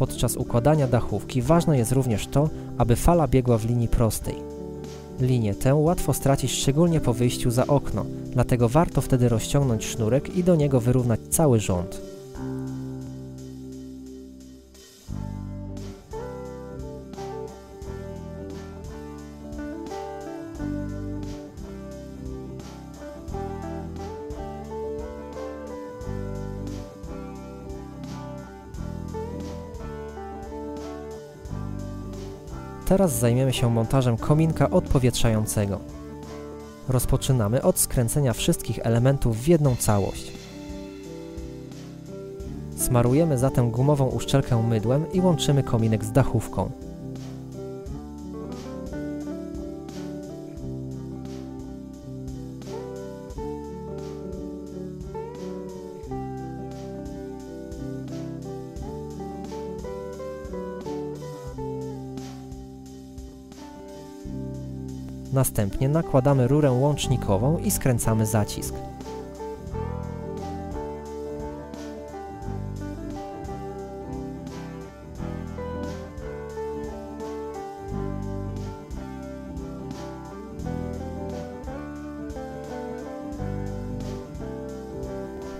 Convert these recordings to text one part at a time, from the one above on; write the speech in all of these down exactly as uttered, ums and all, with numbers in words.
podczas układania dachówki ważne jest również to, aby fala biegła w linii prostej. Linię tę łatwo stracić szczególnie po wyjściu za okno, dlatego warto wtedy rozciągnąć sznurek i do niego wyrównać cały rząd. Teraz zajmiemy się montażem kominka odpowietrzającego. Rozpoczynamy od skręcenia wszystkich elementów w jedną całość. Smarujemy zatem gumową uszczelkę mydłem i łączymy kominek z dachówką. Następnie nakładamy rurę łącznikową i skręcamy zacisk.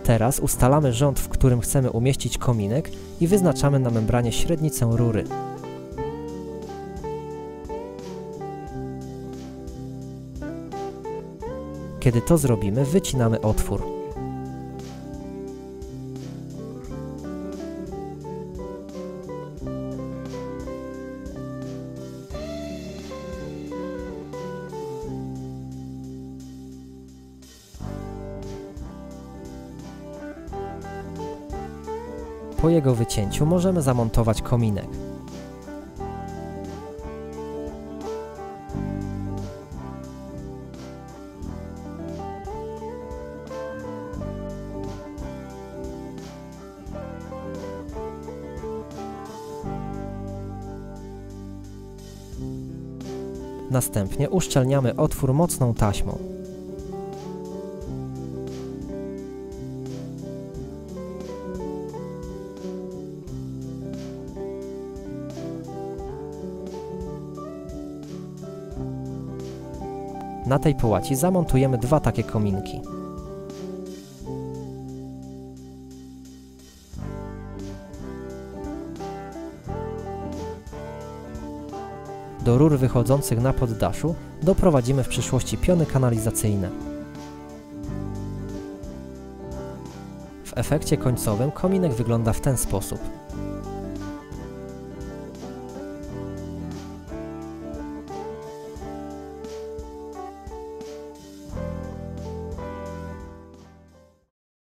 Teraz ustalamy rząd, w którym chcemy umieścić kominek i wyznaczamy na membranie średnicę rury. Kiedy to zrobimy, wycinamy otwór. Po jego wycięciu możemy zamontować kominek. Następnie uszczelniamy otwór mocną taśmą. Na tej połaci zamontujemy dwa takie kominki. Do rur wychodzących na poddaszu doprowadzimy w przyszłości piony kanalizacyjne. W efekcie końcowym kominek wygląda w ten sposób.